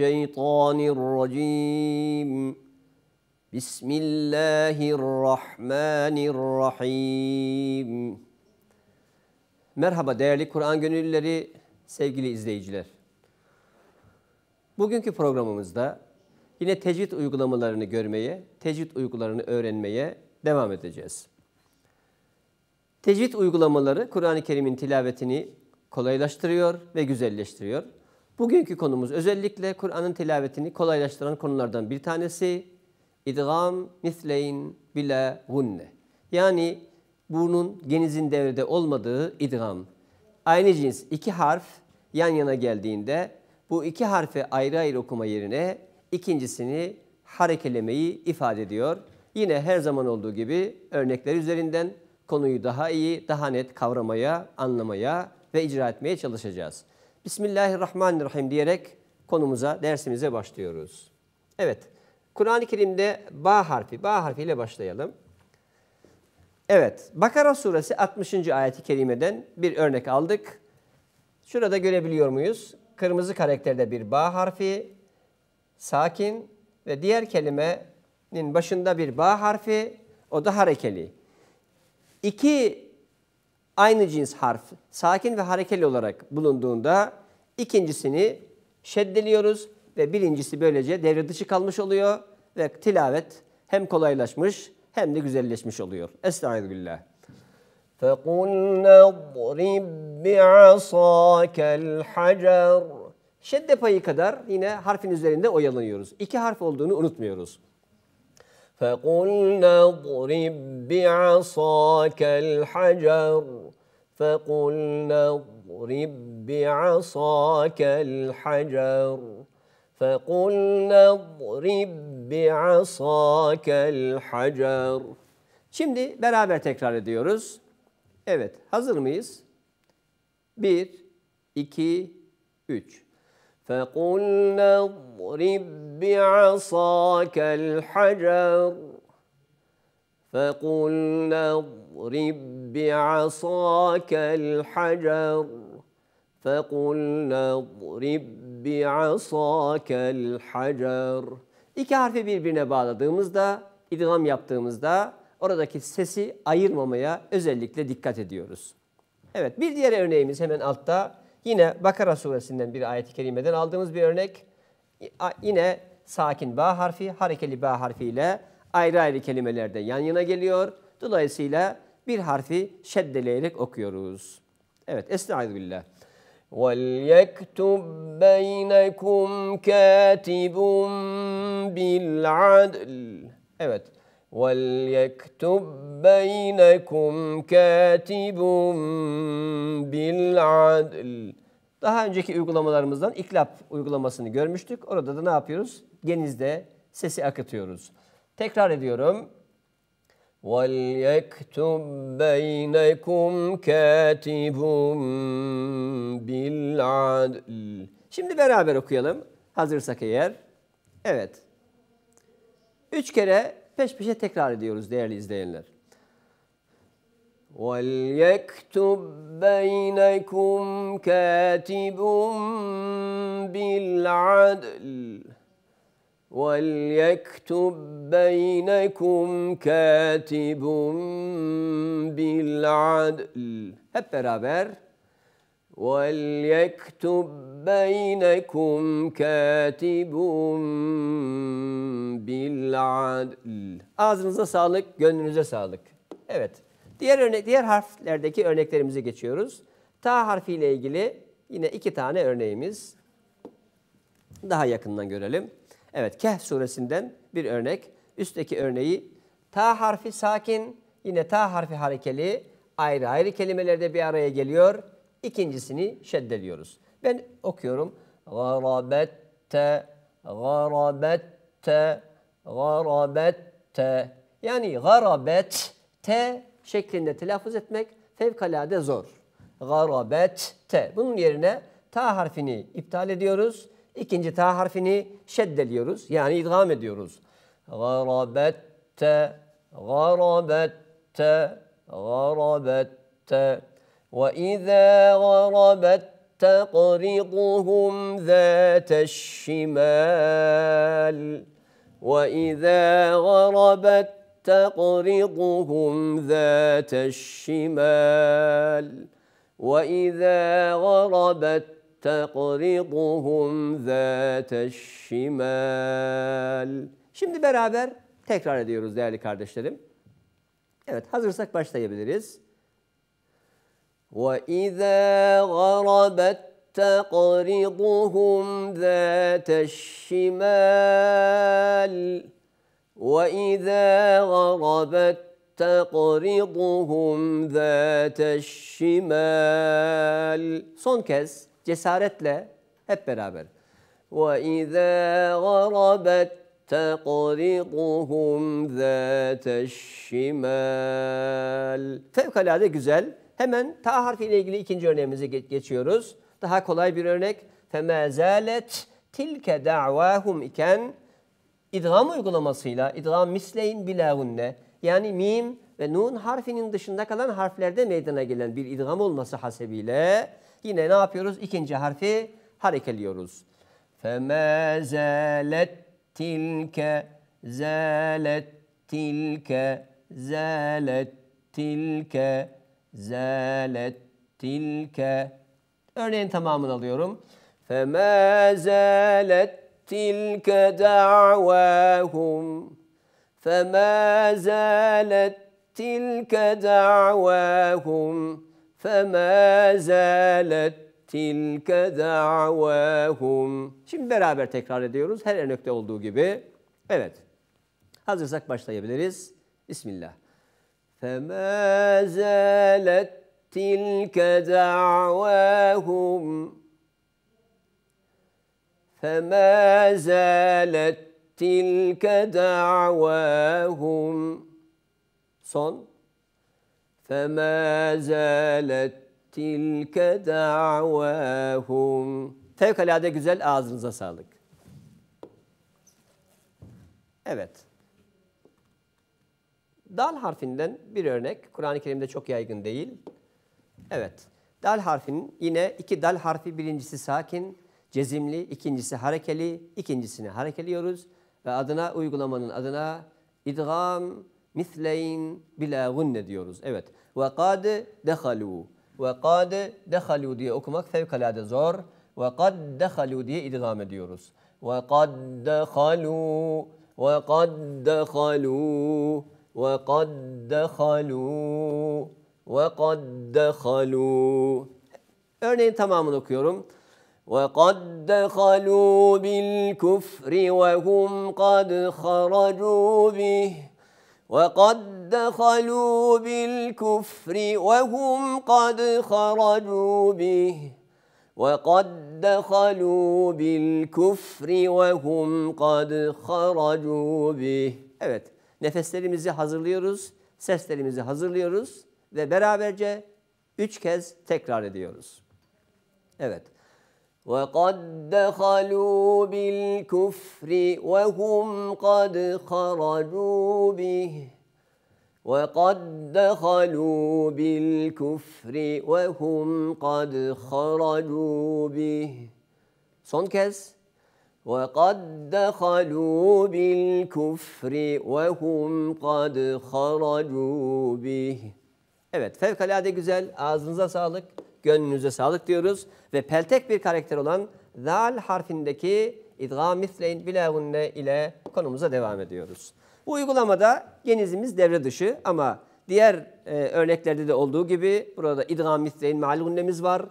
mineşşeytanirracim. Bismillahirrahmanirrahim. Merhaba değerli Kur'an gönüllüleri, sevgili izleyiciler. Bugünkü programımızda yine tecvid uygulamalarını görmeye, tecvid uygulamalarını öğrenmeye devam edeceğiz. Tecvid uygulamaları Kur'an-ı Kerim'in tilavetini kolaylaştırıyor ve güzelleştiriyor. Bugünkü konumuz özellikle Kur'an'ın tilavetini kolaylaştıran konulardan bir tanesi İdğam-ı Misleynbilağunne. Yani burnun genizin devrede olmadığı idgam. Aynı cins iki harf yan yana geldiğinde bu iki harfi ayrı ayrı okuma yerine ikincisini harekelemeyi ifade ediyor. Yine her zaman olduğu gibi örnekler üzerinden konuyu daha iyi, daha net kavramaya, anlamaya ve icra etmeye çalışacağız. Bismillahirrahmanirrahim diyerek konumuza, dersimize başlıyoruz. Evet, Kur'an-ı Kerim'de ba harfi ile başlayalım. Evet, Bakara suresi 60. ayeti kerimeden bir örnek aldık. Şurada görebiliyor muyuz? Kırmızı karakterde bir ba harfi, sakin ve diğer kelimenin başında bir ba harfi, o da harekeli. İki aynı cins harf, sakin ve harekeli olarak bulunduğunda ikincisini şeddeliyoruz ve birincisi böylece devre dışı kalmış oluyor ve tilavet hem kolaylaşmış hem de güzelleşmiş oluyor. Estağfirullah. فَقُلْنَا اضْرِبْ بِعَصَاكَ الْحَجَرِ Şedde payı kadar yine harfin üzerinde oyalanıyoruz. İki harf olduğunu unutmuyoruz. فَقُلْنَا اضْرِبْ بِعَصَاكَ الْحَجَرِ فَقُلْنَا اضْرِبْ بِعَصَاكَ الْحَجَرِ فَقُلْنَا اضْرِبْ بِعَصَاكَ الْحَجَرِ Şimdi beraber tekrar ediyoruz. Evet, hazır mıyız? 1, 2, 3. فَقُلْنَا اضْرِبْ بِعَصَاكَ الْحَجَرِ فَقُلْنَا اضْرِبْ بِعَصَاكَ الْحَجَرِ فَقُلْنَا اضْرِبْ بِعَصَاكَ الْحَجَرِ İki harfi birbirine bağladığımızda, idgam yaptığımızda oradaki sesi ayırmamaya özellikle dikkat ediyoruz. Evet, bir diğer örneğimiz hemen altta. Yine Bakara suresinden bir ayet-i kerimeden aldığımız bir örnek. Yine sakin ba harfi, harekeli ba harfiyle ayrı ayrı kelimelerde yan yana geliyor. Dolayısıyla bir harfi şeddeleyerek okuyoruz. Evet, estağfirullah. وَلْيَكْتُبْ بَيْنَكُمْ كَاتِبٌ بِالْعَدْلِ Evet. وَلْيَكْتُبْ بَيْنَكُمْ كَاتِبٌ بِالْعَدْلِ Daha önceki uygulamalarımızdan iklap uygulamasını görmüştük. Orada da ne yapıyoruz? Genizde sesi akıtıyoruz. Tekrar ediyorum. وَلْيَكْتُبْ بَيْنَكُمْ كَاتِبٌ بِالْعَدْلِ Şimdi beraber okuyalım. Hazırsak eğer. Evet. 3 kere peş peşe tekrar ediyoruz değerli izleyenler. وَلْيَكْتُبْ بَيْنَكُمْ كَاتِبٌ بِالْعَدْلِ وَلْيَكْتُبْ بَيْنَكُمْ كَاتِبٌ بِالْعَدْلِ Hep beraber. وَلْيَكْتُبْ بَيْنَكُمْ كَاتِبٌ بِالْعَدْلِ Ağzınıza sağlık, gönlünüze sağlık. Evet. Diğer harflerdeki örneklerimize geçiyoruz. Ta harfiyle ilgili yine iki tane örneğimiz. Daha yakından görelim. Evet, Kehf suresinden bir örnek. Üstteki örneği ta harfi sakin, yine ta harfi harekeli, ayrı ayrı kelimelerde bir araya geliyor. İkincisini şeddeliyoruz. Ben okuyorum. Garabette, garabette, garabette. Yani garabet, te şeklinde telaffuz etmek fevkalade zor. Garabette. Bunun yerine ta harfini iptal ediyoruz. İkinci ta harfini şeddeliyoruz. Yani idgam ediyoruz. Garabette, garabette, garabette. وَإِذَا غَرَبَتْ تقرضهم ذات الشمال وإذا غربت تقرضهم ذات الشمال وإذا غربت تقرضهم ذات الشمال. Şimdi beraber tekrar ediyoruz değerli kardeşlerim. Evet, hazırsak başlayabiliriz. وَإِذَا غَرَبَتْ تَقْرِضُهُمْ ذَاتَ الشِّمَالِ وَإِذَا غَرَبَتْ تَقْرِضُهُمْ ذَاتَ الشِّمَالِ. Son kez cesaretle hep beraber. وَإِذَا غَرَبَتْ تَقْرِضُهُمْ ذَاتَ الشِّمَالِ. Fevkalade güzel. Hemen ta harfi ile ilgili ikinci örneğimize geçiyoruz. Daha kolay bir örnek. فَمَا زَالَتْ تِلْكَ دَعْوَاهُمْ iken idğam uygulamasıyla idğam misleynbilağunne, yani mim ve nun harfinin dışında kalan harflerde meydana gelen bir idğam olması hasebiyle yine ne yapıyoruz? İkinci harfi harekeliyoruz. فَمَا زَالَتْ تِلْكَ زَالَتْ تِلْكَ زَالَتْ تِلْكَ زَالَتْ تِلْكَ. Örneğin tamamını alıyorum. فَمَا زَالَتْ تِلْكَ دَعْوَاهُمْ فَمَا زَالَتْ تِلْكَ دَعْوَاهُمْ فَمَا زَالَتْ تِلْكَ دَعْوَاهُمْ. Şimdi beraber tekrar ediyoruz her örnekte olduğu gibi. Evet. Hazırsak başlayabiliriz. Bismillah. فَمَا زَالَتْ تِلْكَ دَعْوَاهُمْ فَمَا زَالَتْ تِلْكَ دَعْوَاهُمْ. Son. فَمَا زَالَتْ تِلْكَ دَعْوَاهُمْ. Fevkalade güzel, ağzınıza sağlık. Evet. Dal harfinden bir örnek. Kur'an-ı Kerim'de çok yaygın değil. Evet. Dal harfinin yine iki dal harfi, birincisi sakin, cezimli, ikincisi harekeli. İkincisini harekeliyoruz ve adına, uygulamanın adına idğam misleynbilağunne diyoruz. Evet. Ve kad dehalu. Ve kad dehalu diye okumak fevkalade zor. Ve kad dehalu diye idgam ediyoruz. Ve kad dehalu. Ve kad dehalu. وَقَدْ دَخَلُوا وَقَدْ دَخَلُوا. Örneğin tamamını okuyorum. وَقَدْ دَخَلُوا بِالْكُفْرِ وَهُمْ قَدْ خَرَجُوا بِهِ وَقَدْ دَخَلُوا بِالْكُفْرِ وَهُمْ قَدْ خَرَجُوا بِهِ وَقَدْ دَخَلُوا بِالْكُفْرِ وَهُمْ قَدْ خَرَجُوا بِهِ. Evet. Nefeslerimizi hazırlıyoruz, seslerimizi hazırlıyoruz ve beraberce 3 kez tekrar ediyoruz. Evet. وَقَدْ دَخَلُوا بِالْكُفْرِ وَهُمْ قَدْ خَرَجُوا بِهِ وَقَدْ دَخَلُوا بِالْكُفْرِ وَهُمْ قَدْ خَرَجُوا بِهِ. Son kez. وَقَدْ دَخَلُوا بِالْكُفْرِ وَهُمْ قَدْ خَرَجُوا بِهِ. Evet, fevkalade güzel, ağzınıza sağlık, gönlünüze sağlık diyoruz. Ve peltek bir karakter olan zal harfindeki idgam misleynbilağunne ile konumuza devam ediyoruz. Bu uygulamada genizimiz devre dışı ama diğer örneklerde de olduğu gibi burada idgam misleynbilağunnemiz var.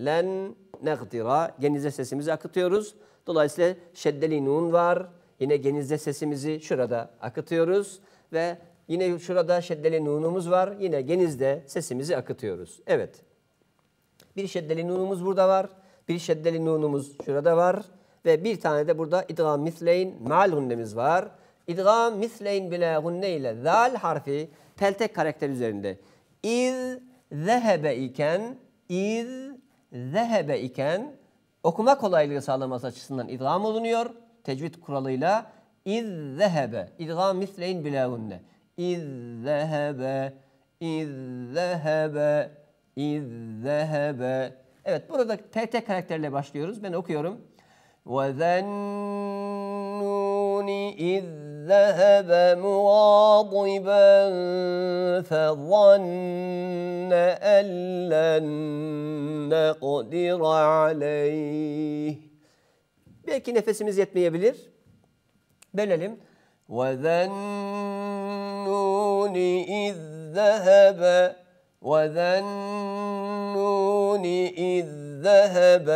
Len neğdira, genize sesimizi akıtıyoruz. Dolayısıyla şeddeli nun var. Yine genizde sesimizi şurada akıtıyoruz. Ve yine şurada şeddeli nunumuz var. Yine genizde sesimizi akıtıyoruz. Evet. Bir şeddeli nunumuz burada var. Bir şeddeli nunumuz şurada var. Ve bir tane de burada idgam misleyn ma'lunne'miz var. İdgam misleynbilağunne ile zal harfi peltek karakter üzerinde. İz zehebe iken, iz zehebe iken okuma kolaylığı sağlaması açısından idgam olunuyor. Tecvid kuralıyla izzehebe, idgam misleynbilağunne. İzzehebe, izzehebe, izzehebe, Evet, burada TT karakterle başlıyoruz. Ben okuyorum. وَذَنُّونِ اِذْ ذَهَبَ مُغَاضِبًا فَظَنَّ أَنْ لَنْ نَقْدِرَ عَلَيْهِ. Belki nefesimiz yetmeyebilir. Bölelim. وَذَنُّونِ اِذْ ذَهَبَ وَذَنُّونِ اِذْ ذَهَبَ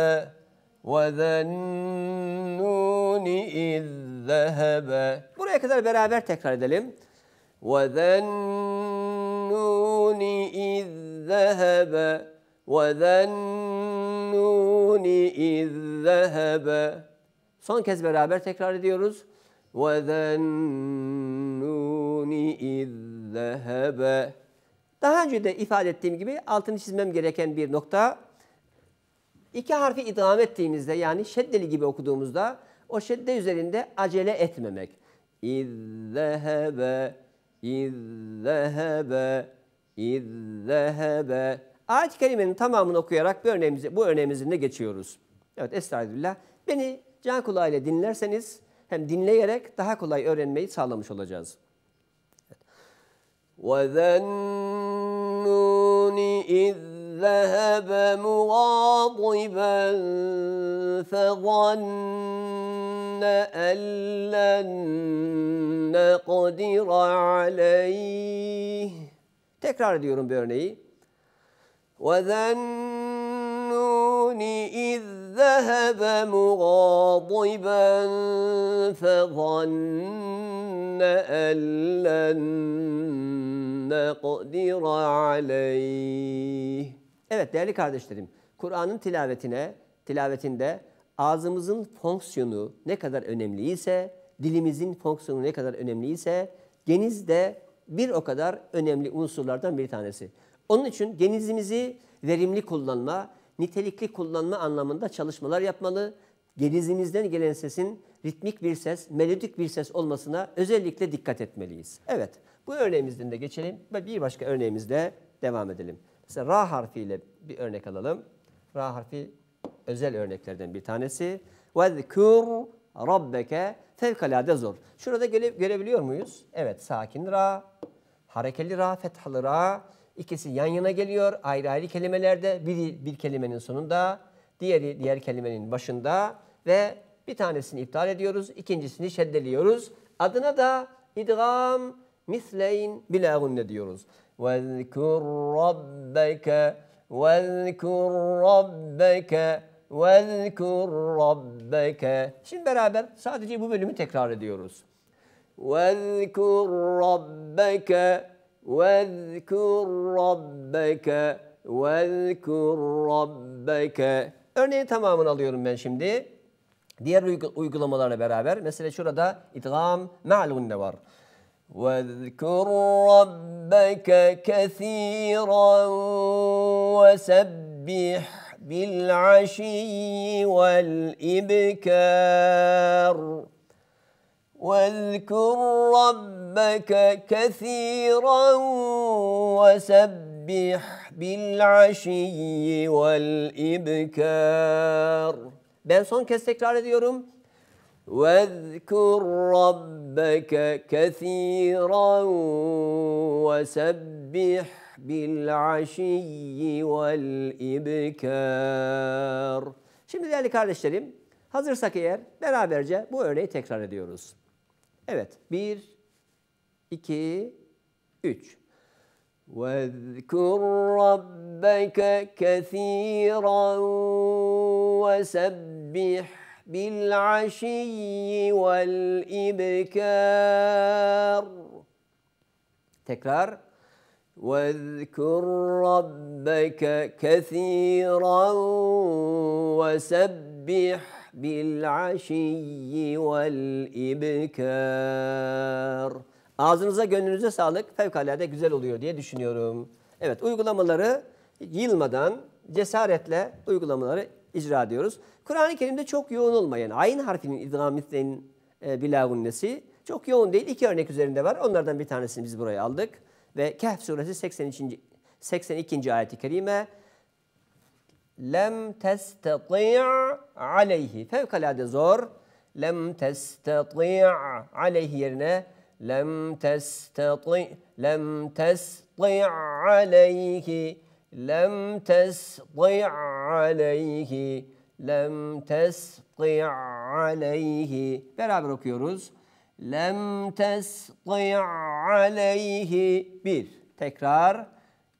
وَذَنُّونِ اِذْ ذَهَبَ. Buraya kadar beraber tekrar edelim. وَذَنُّونِ اِذْ ذَهَبَ وَذَنُّونِ اِذْ ذَهَبَ. Son kez beraber tekrar ediyoruz. وَذَنُّونِ اِذْ ذَهَبَ. Daha önce de ifade ettiğim gibi altını çizmem gereken bir nokta. İki harfi idgam ettiğimizde, yani şeddeli gibi okuduğumuzda o şedde üzerinde acele etmemek. İzzehebe, izzehebe, izzehebe. Ayet-i kerimenin tamamını okuyarak bu örneğimizin de geçiyoruz. Evet, estağfirullah. Beni can kulağıyla dinlerseniz hem dinleyerek daha kolay öğrenmeyi sağlamış olacağız. وَذَنُّونِ اِذْ ذَهَبَ مُغَاضِبًا فَظَنَّ أَنْ لَنْ نَقْدِرَ عَلَيْهِ. Tekrar ediyorum bu örneği. وَذَنُّونِ اِذْ ذَهَبَ مُغَاضِبًا فَظَنَّ أَنْ لَنْ نَقْدِرَ عَلَيْهِ. Evet değerli kardeşlerim, Kur'an'ın tilavetinde ağzımızın fonksiyonu ne kadar önemliyse, dilimizin fonksiyonu ne kadar önemliyse, geniz de bir o kadar önemli unsurlardan bir tanesi. Onun için genizimizi verimli kullanma, nitelikli kullanma anlamında çalışmalar yapmalı. Genizimizden gelen sesin ritmik bir ses, melodik bir ses olmasına özellikle dikkat etmeliyiz. Evet, bu örneğimizden de geçelim ve bir başka örneğimizde devam edelim. Mesela ra harfiyle bir örnek alalım. Ra harfi özel örneklerden bir tanesi. وَذْكُرْ رَبَّكَ. Fevkalade zor. Şurada görebiliyor muyuz? Evet, sakin ra, harekeli ra, fethalı ra. İkisi yan yana geliyor ayrı ayrı kelimelerde. Biri bir kelimenin sonunda, diğeri diğer kelimenin başında ve bir tanesini iptal ediyoruz, ikincisini şeddeliyoruz. Adına da idgam misleynbilağunne diyoruz. وَذْكُرْ رَبَّكَ وَذْكُرْ رَبَّكَ وَذْكُرْ رَبَّكَ. Şimdi beraber sadece bu bölümü tekrar ediyoruz. وَذْكُرْ رَبَّكَ وَذْكُرْ رَبَّكَ وَذْكُرْ رَبَّكَ. Örneğin tamamını alıyorum ben şimdi. Diğer uygulamalarla beraber. Mesela şurada idgam ma'lunne var. وَذْكُرْ رَبَّكَ كَثِيرًا وَسَبِّحْ بِالْعَشِيِّ وَالْإِبْكَارِ. وَاذْكُرْ رَبَّكَ كَثِيرًا وَسَبِّحْ بِالْعَشِيِّ وَالْإِبْكَارِ. Ben son kez tekrar ediyorum. وَاذْكُرْ رَبَّكَ كَثِيرًا وَسَبِّحْ بِالْعَشِيِّ وَالْإِبْكَارِ. Şimdi değerli kardeşlerim, hazırsak eğer beraberce bu örneği tekrar ediyoruz. Evet, 1, 2, 3. وَذْكُرْ رَبَّكَ كَثِيرًا وَسَبِّحْ بِالْعَشِيِّ وَالْإِبْكَارِ. Tekrar. وَذْكُرْ رَبَّكَ كَثِيرًا وَسَبِّحْ بِالْعَشِيِّ وَالْإِبْكَارِ. Ağzınıza gönlünüze sağlık, fevkalade güzel oluyor diye düşünüyorum. Evet, uygulamaları yılmadan cesaretle uygulamaları icra ediyoruz. Kur'an-ı Kerim'de çok yoğun olmayan ayn harfinin idğam-ı misleynbilağunnesi çok yoğun değil. 2 örnek üzerinde var. Onlardan bir tanesini biz buraya aldık. Ve Kehf suresi 82. ayet-i kerime lem testati' aleyhi. Fevkalade zor. Lem testati' aleyhi yerine lem testati', lem testati' aleyhi, lem testati' aleyhi, lem testati' aleyhi. Beraber okuyoruz. Lem testati' aleyhi. Bir. Tekrar.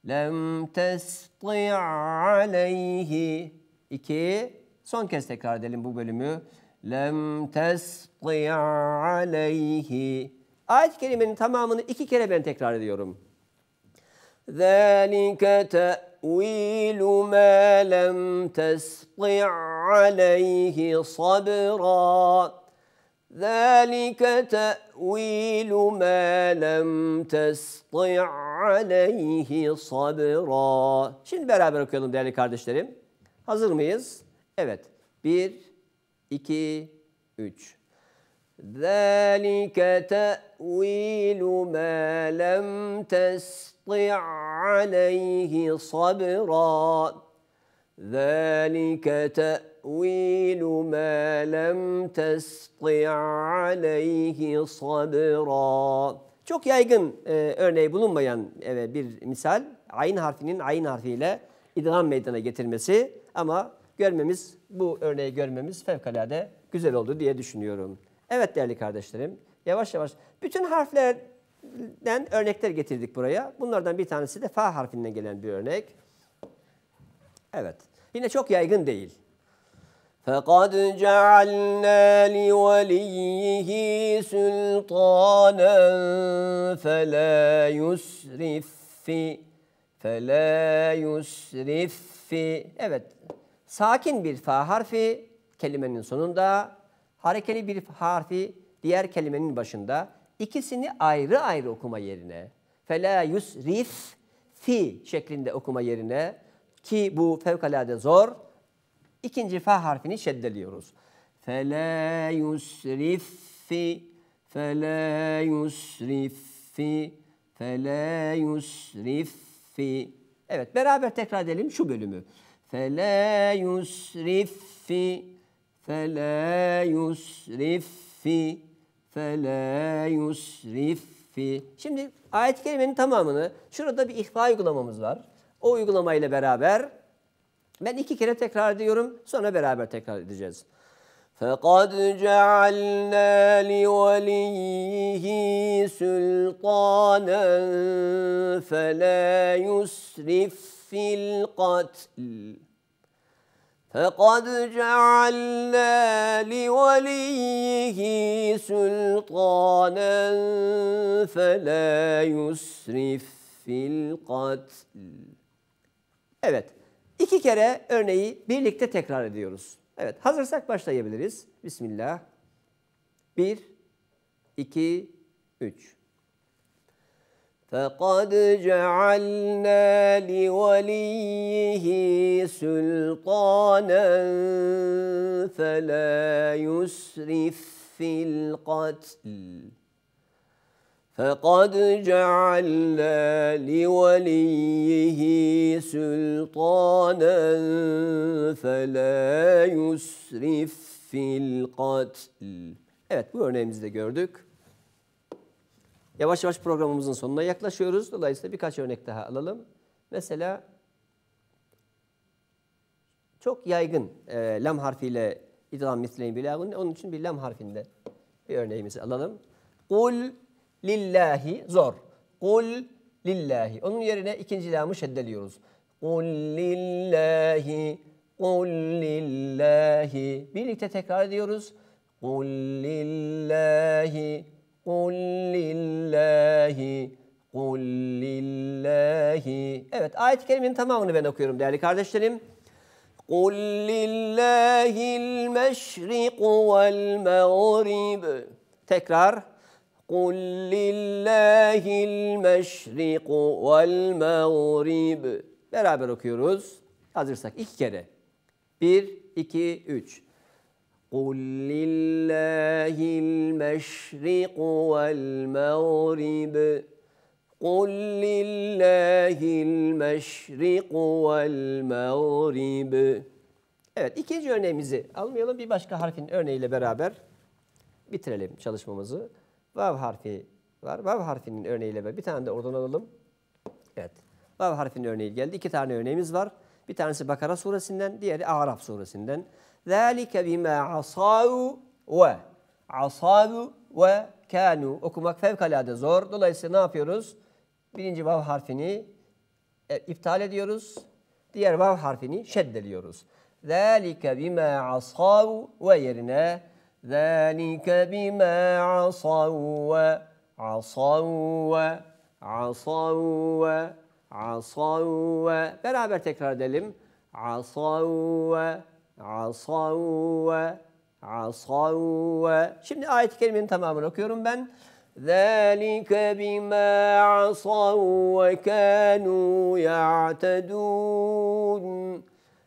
Lem testati' aleyhi. İki. Son kez tekrar edelim bu bölümü. Lem testati' aleyhi. Ayet-i kerimenin tamamını iki kere ben tekrar ediyorum. ذَٰلِكَ تَأْوِيلُ مَا لَمْ تَسْطِعْ عَلَيْهِ صَبْرًا ذَٰلِكَ تَأْوِيلُ مَا لَمْ تَسْطِعْ عَلَيْهِ صَبْرًا. Şimdi beraber okuyalım değerli kardeşlerim. Hazır mıyız? Evet. 1, 2, 3. ذَٰلِكَ تَأْوِيلُ مَا لَمْ تَسْطِعْ عَلَيْهِ صَبْرًا ذَٰلِكَ تَأْوِيلُ مَا لَمْ تَسْطِعْ عَلَيْهِ صَبْرًا. Çok yaygın örneği bulunmayan bir misal, ayn harfinin ayn harfiyle idgam meydana getirmesi, ama görmemiz, bu örneği görmemiz fevkalade güzel oldu diye düşünüyorum. Evet değerli kardeşlerim, yavaş yavaş bütün harflerden örnekler getirdik buraya. Bunlardan bir tanesi de fa harfinden gelen bir örnek. Evet, yine çok yaygın değil. فَقَدْ جَعَلْنَا لِوَلِيِّهِ سُلْطَانًا فَلَا يُسْرِفْ فِي فَلَا يُسْرِفْ فِي. Evet, sakin bir fa harfi kelimenin sonunda, harekeli bir harfi diğer kelimenin başında, ikisini ayrı ayrı okuma yerine, فَلَا يُسْرِفْ فِي şeklinde okuma yerine, ki bu fevkalade zor, ikinci fa harfini şeddeliyoruz. فَلَا يُسْرِفْ فِي فَلَا يُسْرِفْ فِي فَلَا يُسْرِفْ فِي. Evet, beraber tekrar edelim şu bölümü. فَلَا يُسْرِفْ فِي فَلَا يُسْرِفْ فِي فَلَا يُسْرِفْ فِي. Şimdi ayet-i kerimenin tamamını, şurada bir ihfa uygulamamız var. O uygulamayla beraber ben iki kere tekrar ediyorum, sonra beraber tekrar edeceğiz. فَقَدْ جَعَلْنَا لِوَلِيِّهِ سُلْطَانًا فَلَا يُسْرِفْ فِي الْقَتْلِ فَقَدْ جَعَلْنَا لِوَلِيِّهِ سُلْطَانًا فَلَا يُسْرِفْ فِي الْقَتْلِ. Evet, iki kere örneği birlikte tekrar ediyoruz. Evet, hazırsak başlayabiliriz. Bismillah. 1, 2, 3. فَقَدْ جَعَلْنَا لِوَلِيِّهِ سُلْطَانًا فَلَا يُسْرِفْ فِي الْقَتْلِ فَقَدْ جَعَلْنَا لِوَلِيِّهِ سُلْطَانًا فَلَا يُسْرِفْ فِي الْقَتْلِ. Evet, bu örneğimizi de gördük. Yavaş yavaş programımızın sonuna yaklaşıyoruz. Dolayısıyla birkaç örnek daha alalım. Mesela çok yaygın lam harfiyle idğam-ı misleynbilağunne. Onun için bir lam harfinde bir örneğimizi alalım. Kul lillahi zor. Kul lillahi. Onun yerine ikinci lamı şeddeliyoruz. Kul lillahi, kul lillahi. Birlikte tekrar ediyoruz. Kul lillahi, قُلْ لِلّٰهِ قُلْ لِلّٰهِ. Evet, ayet-i kerimenin tamamını ben okuyorum değerli kardeşlerim. قُلْ لِلّٰهِ الْمَشْرِقُ وَالْمَغْرِبِ. Tekrar. قُلْ لِلّٰهِ الْمَشْرِقُ وَالْمَغْرِبِ. Beraber okuyoruz. Hazırsak iki kere. 1, 2, 3. قُلْ لِلَّهِ الْمَشْرِقُ وَالْمَغْرِبِ قُلْ لِلَّهِ الْمَشْرِقُ وَالْمَغْرِبِ. Evet, ikinci örneğimizi almayalım. Bir başka harfin örneğiyle beraber bitirelim çalışmamızı. Vav harfi var. Vav harfinin örneğiyle beraber bir tane de oradan alalım. Evet. Vav harfinin örneği geldi. İki tane örneğimiz var. Bir tanesi Bakara suresinden, diğeri Araf suresinden. ذَٰلِكَ بِمَا عَصَاوُ وَعَصَاوُ وَكَانُوا. Okumak fevkalade zor. Dolayısıyla ne yapıyoruz? Birinci vav harfini iptal ediyoruz. Diğer vav harfini şeddeliyoruz. ذَٰلِكَ بِمَا عَصَاوُ ve yerine ذَٰلِكَ بِمَا عَصَاوُ عَصَاوُ عَصَاوُ عَصَاوُ. Beraber tekrar edelim. عَصَاوُ عَصَاوُ عَصَاوُ. Şimdi ayet-i kerimenin tamamını okuyorum ben. ذَٰلِكَ بِمَا عَصَاوُ وَكَانُوا يَعْتَدُونَ.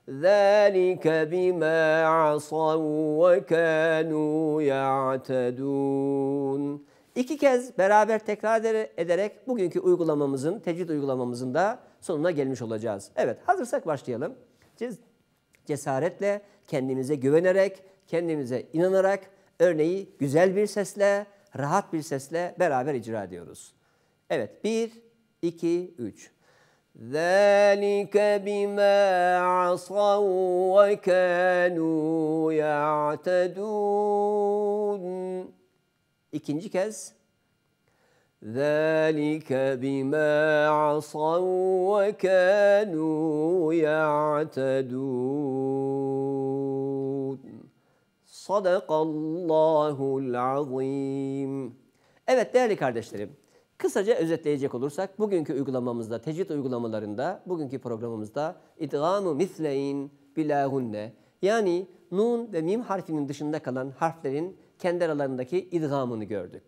ذَٰلِكَ بِمَا عَصَاوُ وَكَانُوا يَعْتَدُونَ. İki kez beraber tekrar ederek bugünkü uygulamamızın, tecvid uygulamamızın da sonuna gelmiş olacağız. Evet, hazırsak başlayalım. Cesaretle, kendimize güvenerek, kendimize inanarak örneği güzel bir sesle, rahat bir sesle beraber icra ediyoruz. Evet, 1, 2, 3. ذَٰلِكَ بِمَا عَصَوْا وَكَانُوا يَعْتَدُونَ. İkinci kez. ذَٰلِكَ بِمَا عَصَوْا وَكَانُوا يَعْتَدُونَ. Sadakallahu'l azim. Evet değerli kardeşlerim, kısaca özetleyecek olursak bugünkü uygulamamızda, tecvid uygulamalarında, bugünkü programımızda İdğam-ı Misleynbilağunne, yani nun ve mim harfinin dışında kalan harflerin kendi aralarındaki idgamını gördük.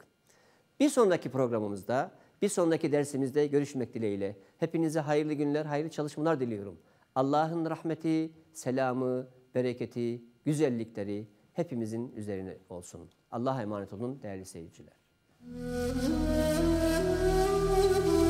Bir sonraki programımızda, bir sonraki dersimizde görüşmek dileğiyle hepinize hayırlı günler, hayırlı çalışmalar diliyorum. Allah'ın rahmeti, selamı, bereketi, güzellikleri hepimizin üzerine olsun. Allah'a emanet olun değerli seyirciler.